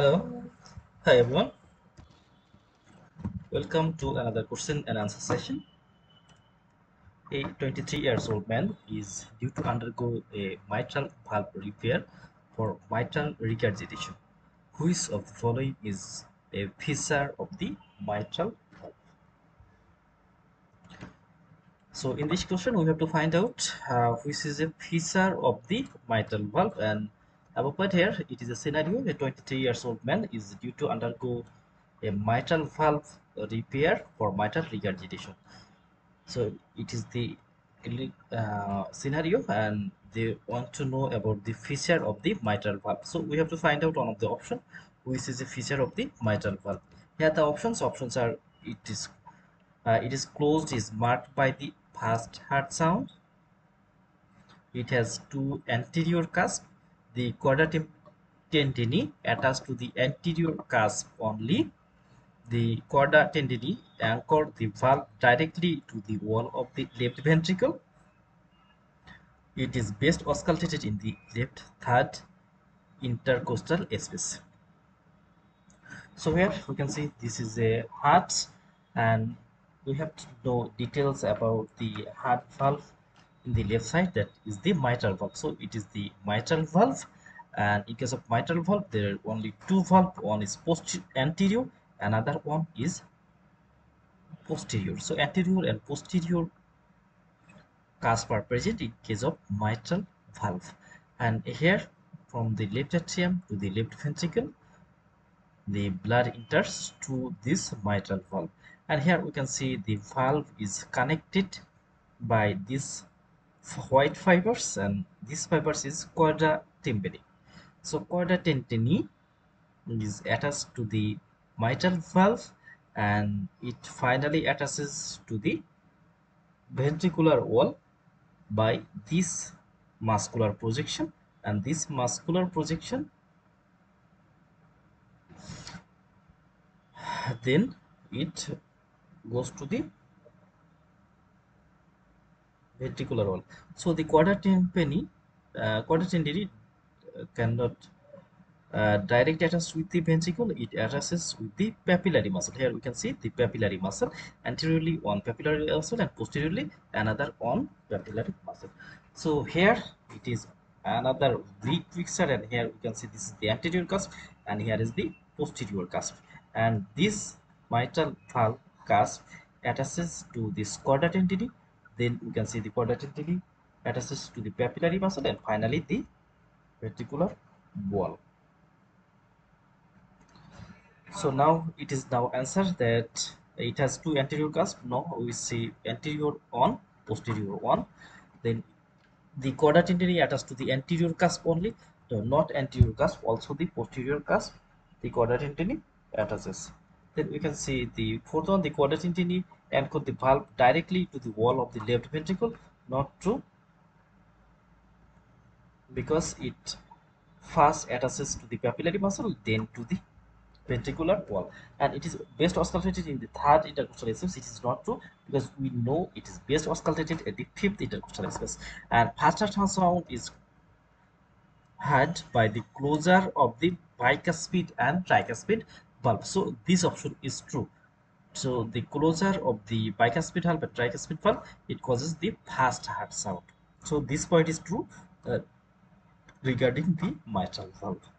Hello, hi everyone. Welcome to another question and answer session. A 23-year-old man is due to undergo a mitral valve repair for mitral regurgitation. Which of the following is a fissure of the mitral valve? So in this question, we have to find out which is a fissure of the mitral valve, and above point here, it is a scenario. A 23-year-old man is due to undergo a mitral valve repair for mitral regurgitation. So it is the scenario, and they want to know about the fissure of the mitral valve. So we have to find out one of the option, which is the fissure of the mitral valve. Here the options are: it is closed, is marked by the first heart sound. It has two anterior cusps. The chordae tendineae attached to the anterior cusp only. The chordae tendineae anchor the valve directly to the wall of the left ventricle. It is best auscultated in the left third intercostal space. So here we can see this is a heart, and we have to know details about the heart valve in the left side, that is the mitral valve. So it is the mitral valve, and in case of mitral valve there are only two valves. One is anterior, another one is posterior. So anterior and posterior cusp are present in case of mitral valve. And here from the left atrium to the left ventricle the blood enters to this mitral valve, and here we can see the valve is connected by this white fibers, and these fibers is chordae tendineae. So chordae tendineae is attached to the mitral valve, and it finally attaches to the ventricular wall by this muscular projection, and this muscular projection then it goes to the ventricular wall. So the chordae tendineae cannot direct attach with the ventricle. It attaches with the papillary muscle. Here we can see the papillary muscle, anteriorly one papillary muscle and posteriorly another on papillary muscle. So here it is another weak fixture, and here we can see this is the anterior cusp and here is the posterior cusp, and this mitral valve cusp attaches to this chordae tendineae. Then we can see the chordae tendineae attaches to the papillary muscle and finally the ventricular wall. So now it is now answer that it has two anterior cusps. Now we see anterior on, posterior on. Then the chordae tendineae attached to the anterior cusp only, so not anterior cusp, also the posterior cusp the chordae tendineae attaches. Then we can see the fourth one, the chordae tendineae anchor the valve directly to the wall of the left ventricle. Not true, because it first attaches to the papillary muscle then to the ventricular wall, and it is best auscultated in the third intercostal space. It is not true, because we know it is best auscultated at the fifth intercostal space. And first heart sound is heard by the closure of the bicuspid and tricuspid valve. So this option is true. So the closure of the bicuspid valve and tricuspid valve, it causes the fast heart sound. So this point is true regarding the mitral valve.